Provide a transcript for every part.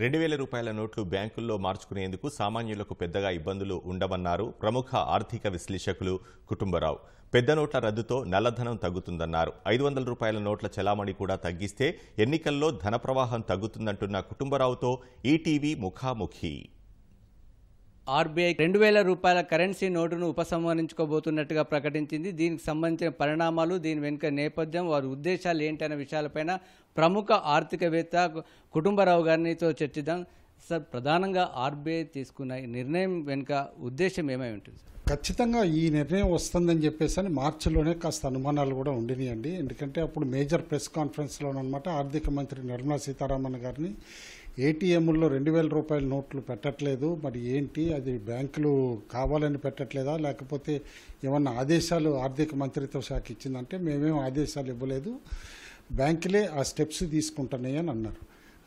2000 రూపాయల నోట్లు బ్యాంకుల్లో మార్చుకునేందుకు సామాన్యులకు పెద్దగా ఇబ్బందులు ఉండవన్నారు ప్రముఖ ఆర్థిక విశ్లేషకులు కుటుంబరావు. పెద్ద నోట్ల రద్దుతో నల్లధనం తగ్గుతుందన్నారు. 500 రూపాయల నోట్ల చలామణి కూడా తగ్గిస్తే ఎన్నికల్లో ధన ప్రవాహం తగ్గుతుందంటున్న కుటుంబరావుతో ఈటీవీ ముఖాముఖి. ఆర్బీఐ 2000 రూపాయల కరెన్సీ నోటును ఉపసంహరించుకోబోతున్నట్టుగా ప్రకటించింది. దీనికి సంబంధించిన పరిణామాలు, దీని వెనుక నేపథ్యం, వారి ఉద్దేశాలు ఏంటనే విషయాలపైన ప్రముఖ ఆర్థికవేత్త కుటుంబరావు గారినితో చర్చిద్దాం. సార్, ప్రధానంగా ఆర్బీఐ తీసుకున్న ఈ నిర్ణయం వెనుక ఉద్దేశం ఏమై ఉంటుంది? ఖచ్చితంగా ఈ నిర్ణయం వస్తుందని చెప్పేసి అని మార్చిలోనే కాస్త అనుమానాలు కూడా ఉండినాయండి. ఎందుకంటే అప్పుడు మేజర్ ప్రెస్ కాన్ఫరెన్స్లోనమాట ఆర్థిక మంత్రి నిర్మలా సీతారామన్ గారిని ఏటీఎంల్లో 2000 రూపాయల నోట్లు పెట్టట్లేదు, మరి ఏంటి అది బ్యాంకులు కావాలని పెట్టట్లేదా లేకపోతే ఏమన్నా ఆదేశాలు ఆర్థిక మంత్రిత్వ శాఖ ఇచ్చిందంటే మేమేం ఆదేశాలు ఇవ్వలేదు, బ్యాంకులే ఆ స్టెప్స్ తీసుకుంటున్నాయి అని అన్నారు.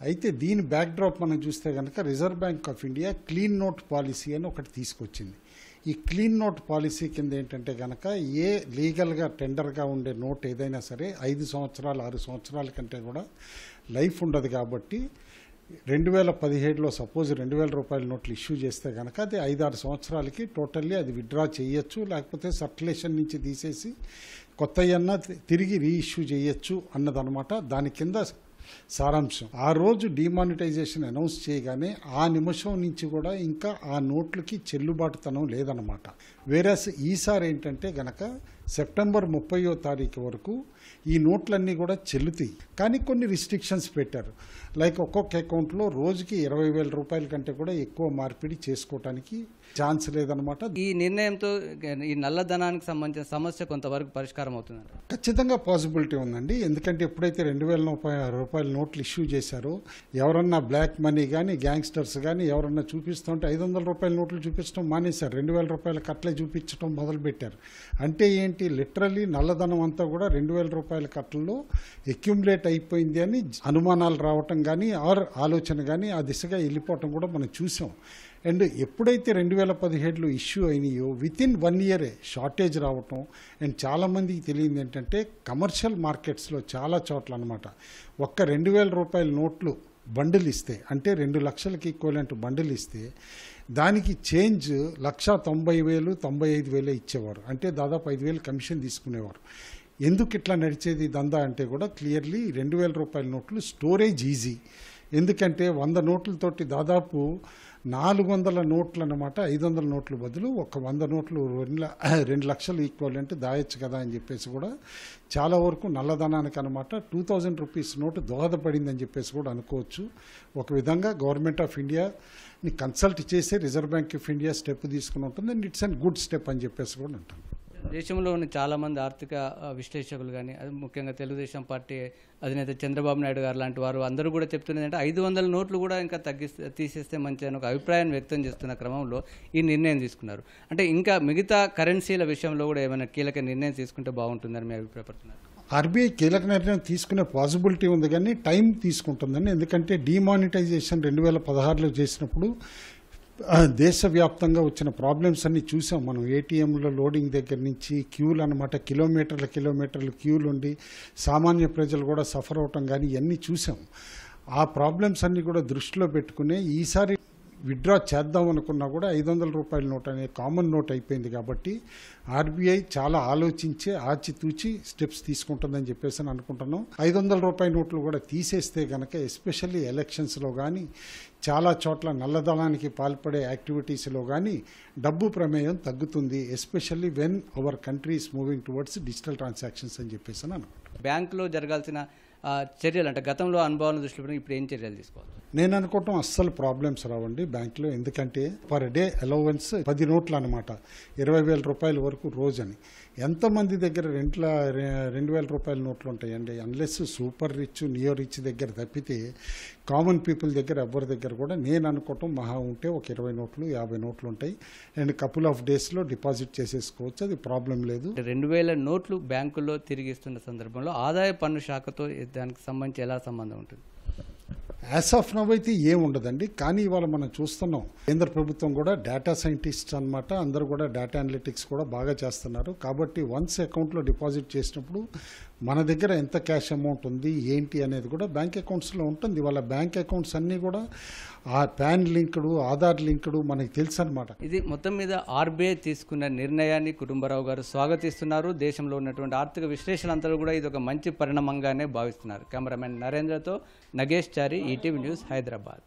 అయితే దీని బ్యాక్డ్రాప్ మనం చూస్తే కనుక reserve bank of India clean note policy అని ఒకటి తీసుకొచ్చింది. ఈ క్లీన్ నోట్ పాలసీ కింద ఏంటంటే కనుక ఏ లీగల్గా టెండర్గా ఉండే నోట్ ఏదైనా సరే 5 సంవత్సరాలు 6 సంవత్సరాల కంటే కూడా లైఫ్ ఉండదు. కాబట్టి 2017లో సపోజ్ 2000 రూపాయల నోట్లు ఇష్యూ చేస్తే కనుక అది 5-6 సంవత్సరాలకి టోటల్లీ అది విత్డ్రా చేయొచ్చు, లేకపోతే సర్క్యులేషన్ నుంచి తీసేసి కొత్తయన్నా తిరిగి రీఇష్యూ చేయొచ్చు అన్నదనమాట దాని కింద సారాంశం. ఆ రోజు డిమానిటైజేషన్ అనౌన్స్ చేయగానే ఆ నిమిషం నుంచి కూడా ఇంకా ఆ నోట్లకి చెల్లుబాటుతనం లేదనమాట. వేరస్ ఈసారి ఏంటంటే గనక సెప్టెంబర్ 30వ తారీఖు వరకు ఈ నోట్లన్నీ కూడా చెల్లుతాయి. కానీ కొన్ని రిస్ట్రిక్షన్స్ పెట్టారు. లైక్ ఒక్కొక్క అకౌంట్లో రోజుకి 20,000 రూపాయల కంటే కూడా ఎక్కువ మార్పిడి చేసుకోవడానికి ఛాన్స్ లేదనమాట. ఈ నిర్ణయంతో ఈ నల్లధనానికి సంబంధించిన సమస్య కొంతవరకు పరిష్కారం అవుతుంది. ఖచ్చితంగా పాసిబిలిటీ ఉందండి. ఎందుకంటే ఎప్పుడైతే 2000 రూపాయల నోట్లు ఇష్యూ చేశారో ఎవరన్నా బ్లాక్ మనీ కానీ గ్యాంగ్స్టర్స్ కానీ ఎవరన్నా చూపిస్తుంటే 500 రూపాయల నోట్లు చూపించడం మానేశారు, 2000 రూపాయల కట్లే చూపించడం మొదలుపెట్టారు. అంటే ఏంటి, లిటరలీ నల్లధనం అంతా కూడా 2000 రూపాయల కట్టల్లో అక్యుములేట్ అయిపోయింది అని అనుమానాలు రావటం కానీ ఆర్ ఆలోచన కానీ ఆ దిశగా వెళ్ళిపోవటం కూడా మనం చూసాం. అండ్ ఎప్పుడైతే 2017లో ఇష్యూ అయినాయో వితిన్ 1 ఇయరే షార్టేజ్ రావటం. అండ్ చాలామందికి తెలియదు ఏంటంటే కమర్షియల్ మార్కెట్స్లో చాలా చోట్ల అనమాట ఒక్క 2000 రూపాయల నోట్లు బండిల్ ఇస్తే, అంటే 2 లక్షలకి ఈక్వలెంట్ బండిల్ ఇస్తే దానికి చేంజ్ 1,90,000-95,000 ఇచ్చేవారు. అంటే దాదాపు 5,000 కమిషన్ తీసుకునేవారు. ఎందుకు ఇట్లా నడిచేది దందా అంటే కూడా క్లియర్లీ 2000 రూపాయల నోట్లు స్టోరేజ్ ఈజీ. ఎందుకంటే 100 నోట్లతోటి దాదాపు 400 నోట్లు అనమాట 500 నోట్ల బదులు ఒక 100 నోట్లు 2 లక్షలు ఈక్వలెంట్ దాయొచ్చు కదా అని చెప్పేసి కూడా చాలా వరకు నల్లధనానికి అనమాట 2000 రూపీస్ నోటు దోహదపడిందని చెప్పేసి కూడా అనుకోవచ్చు. ఒక విధంగా గవర్నమెంట్ ఆఫ్ ఇండియాని కన్సల్ట్ చేసి reserve bank of India step తీసుకుని ఉంటుంది. And it's and good step అని చెప్పేసి కూడా అంటాను. దేశంలో ఉన్న చాలామంది ఆర్థిక విశ్లేషకులు కానీ అది ముఖ్యంగా తెలుగుదేశం పార్టీ అధినేత చంద్రబాబు నాయుడు గారు లాంటి వారు అందరూ కూడా చెప్తున్నది అంటే 500 నోట్లు కూడా ఇంకా తీసేస్తే మంచి అని ఒక అభిప్రాయాన్ని వ్యక్తం చేస్తున్న క్రమంలో ఈ నిర్ణయం తీసుకున్నారు. అంటే ఇంకా మిగతా కరెన్సీల విషయంలో కూడా ఏమైనా కీలక నిర్ణయం తీసుకుంటే బాగుంటుందని మీ అభిప్రాయపడుతున్నారు? ఆర్బీఐ కీలక నిర్ణయం తీసుకునే పాసిబిలిటీ ఉంది కానీ టైం తీసుకుంటుందని. ఎందుకంటే డిమానిటైజేషన్ 2016లో చేసినప్పుడు దేశవ్యాప్తంగా వచ్చిన ప్రాబ్లమ్స్ అన్నీ చూసాం మనం. ఏటీఎంలో లోడింగ్ దగ్గర నుంచి క్యూలు అనమాట కిలోమీటర్ల క్యూలు ఉండి సామాన్య ప్రజలు కూడా సఫర్ అవటం కానీ ఇవన్నీ చూసాం. ఆ ప్రాబ్లమ్స్ అన్నీ కూడా దృష్టిలో పెట్టుకునే ఈసారి విత్డ్రా చేద్దాం అనుకున్నా కూడా 500 రూపాయల నోట్ అనే కామన్ నోట్ అయిపోయింది. కాబట్టి ఆర్బీఐ చాలా ఆలోచించి ఆచితూచి స్టెప్స్ తీసుకుంటుందని చెప్పేసి అనుకుంటున్నాం. 500 రూపాయల నోట్లు కూడా తీసేస్తే కనుక ఎస్పెషల్లీ ఎలక్షన్స్లో కానీ చాలా చోట్ల నల్లధనానికి పాల్పడే యాక్టివిటీస్లో కానీ డబ్బు ప్రమేయం తగ్గుతుంది, especially when our country is moving towards digital transactions అని చెప్పేసి అనుకుంటున్నాను. బ్యాంకులో జరగాల్సిన చర్యలు అంటే గతంలో అనుభవాన్ని దృష్టిలో పెట్టి ఇప్పుడు ఏం చర్యలు తీసుకోవాలి? నేను అనుకోవటం అస్సలు ప్రాబ్లమ్స్ రావండి బ్యాంకులో. ఎందుకంటే పర్ డే అలవెన్స్ 10 నోట్లు అనమాట 20,000 రూపాయల వరకు రోజని. ఎంతమంది దగ్గర 2,000 రూపాయల నోట్లు ఉంటాయండి? Unless super rich neo rich దగ్గర తప్పితే కామన్ పీపుల్ దగ్గర ఎవరి దగ్గర కూడా నేను అనుకోవటం మహా ఉంటే ఒక 20-50 నోట్లు ఉంటాయి. అండ్ కపుల్ ఆఫ్ డేస్లో డిపాజిట్ చేసేసుకోవచ్చు, అది ప్రాబ్లం లేదు. 2000 నోట్లు బ్యాంకుల్లో తిరిగిస్తున్న సందర్భంలో ఆదాయ పన్ను శాఖతో దానికి సంబంధించి ఎలా సంబంధం ఉంటుంది? యాజ్ ఆఫ్ నవ్ అయితే ఏముండదండి. కానీ ఇవాళ మనం చూస్తున్నాం కేంద్ర ప్రభుత్వం కూడా డేటా సైంటిస్ట్ అనమాట అందరూ కూడా డేటా అనలిటిక్స్ కూడా బాగా చేస్తున్నారు. కాబట్టి వన్స్ అకౌంట్లో డిపాజిట్ చేసినప్పుడు మన దగ్గర ఎంత క్యాష్ అమౌంట్ ఉంది ఏంటి అనేది కూడా బ్యాంక్ అకౌంట్స్ లో ఉంటుంది. వాళ్ళ బ్యాంక్ అకౌంట్స్ అన్నీ కూడా ఆ పాన్ లింక్డ్ ఆధార్ లింక్డ్ మనకి తెలుసు అన్నమాట. ఇది మొత్తం మీద ఆర్బీఐ తీసుకున్న నిర్ణయాన్ని కుటుంబరావు గారు స్వాగతిస్తున్నారు. దేశంలో ఉన్నటువంటి ఆర్థిక విశ్లేషణలంతా కూడా ఇది ఒక మంచి పరిణామంగానే భావిస్తున్నారు. కెమెరామెన్ నరేంద్రతో నగేష్ చారి, ఈటీవీ న్యూస్, హైదరాబాద్.